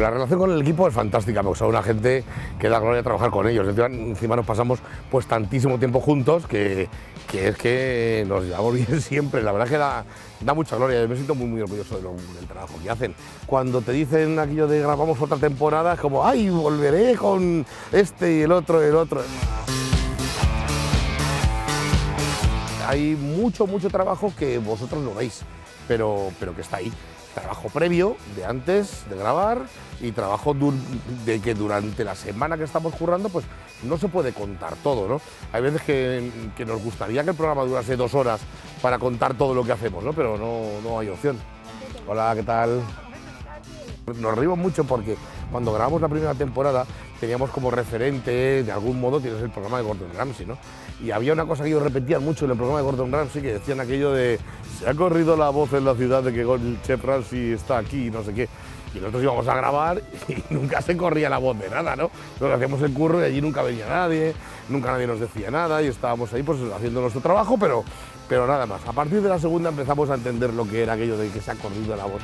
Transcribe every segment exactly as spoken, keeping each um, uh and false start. La relación con el equipo es fantástica, porque son una gente que da gloria trabajar con ellos. Encima nos pasamos pues tantísimo tiempo juntos que, que es que nos llevamos bien siempre. La verdad es que da, da mucha gloria. Yo me siento muy, muy orgulloso de lo, del trabajo que hacen. Cuando te dicen aquello de grabamos otra temporada, es como, ¡ay, volveré con este y el otro y el otro! Hay mucho, mucho trabajo que vosotros no veis, pero, pero que está ahí. Trabajo previo, de antes, de grabar, y trabajo de que durante la semana que estamos currando, pues no se puede contar todo, ¿no? Hay veces que, que nos gustaría que el programa durase dos horas para contar todo lo que hacemos, ¿no? Pero no, no hay opción. Hola, ¿qué tal? Nos reímos mucho porque cuando grabamos la primera temporada teníamos como referente, de algún modo, tienes el programa de Gordon Ramsay, ¿no? Y había una cosa que ellos repetían mucho en el programa de Gordon Ramsay, que decían aquello de se ha corrido la voz en la ciudad de que el chef Ramsay está aquí y no sé qué. Y nosotros íbamos a grabar y nunca se corría la voz de nada, ¿no? Nos hacíamos el curro y allí nunca venía nadie, nunca nadie nos decía nada y estábamos ahí pues haciendo nuestro trabajo, pero, pero nada más. A partir de la segunda empezamos a entender lo que era aquello de que se ha corrido la voz.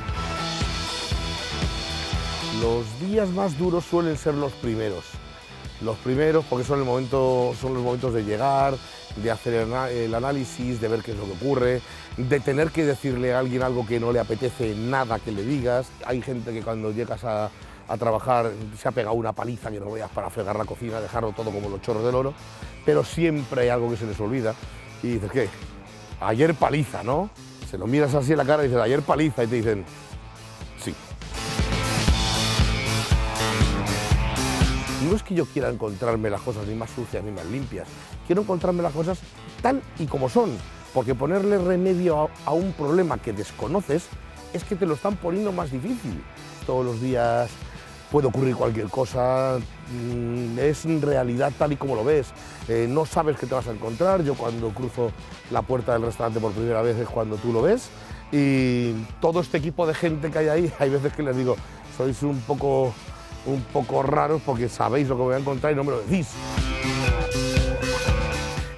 Los días más duros suelen ser los primeros, los primeros porque son, el momento, son los momentos de llegar, de hacer el análisis, de ver qué es lo que ocurre, de tener que decirle a alguien algo que no le apetece nada que le digas. Hay gente que cuando llegas a, a trabajar se ha pegado una paliza que no veas para fregar la cocina, dejarlo todo como los chorros del oro, pero siempre hay algo que se les olvida y dices, ¿qué? Ayer paliza, ¿no? Se lo miras así en la cara y dices, ayer paliza, y te dicen, sí. No es que yo quiera encontrarme las cosas ni más sucias ni más limpias, quiero encontrarme las cosas tal y como son, porque ponerle remedio a, a un problema que desconoces es que te lo están poniendo más difícil. Todos los días puede ocurrir cualquier cosa, es realidad tal y como lo ves, eh, no sabes qué te vas a encontrar. Yo cuando cruzo la puerta del restaurante por primera vez es cuando tú lo ves, y todo este equipo de gente que hay ahí, hay veces que les digo, sois un poco... un poco raros porque sabéis lo que voy a encontrar y no me lo decís.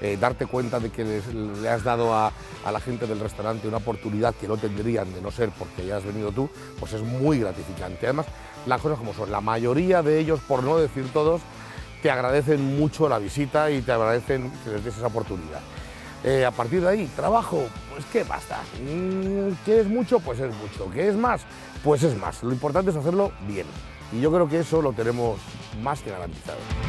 Eh, darte cuenta de que les, le has dado a, a la gente del restaurante una oportunidad que no tendrían de no ser porque ya has venido tú, pues es muy gratificante. Además, las cosas como son, la mayoría de ellos, por no decir todos, te agradecen mucho la visita y te agradecen que les des esa oportunidad. Eh, a partir de ahí, trabajo, pues qué basta. ¿Qué es mucho? Pues es mucho. ¿Qué es más? Pues es más. Lo importante es hacerlo bien. Y yo creo que eso lo tenemos más que garantizado.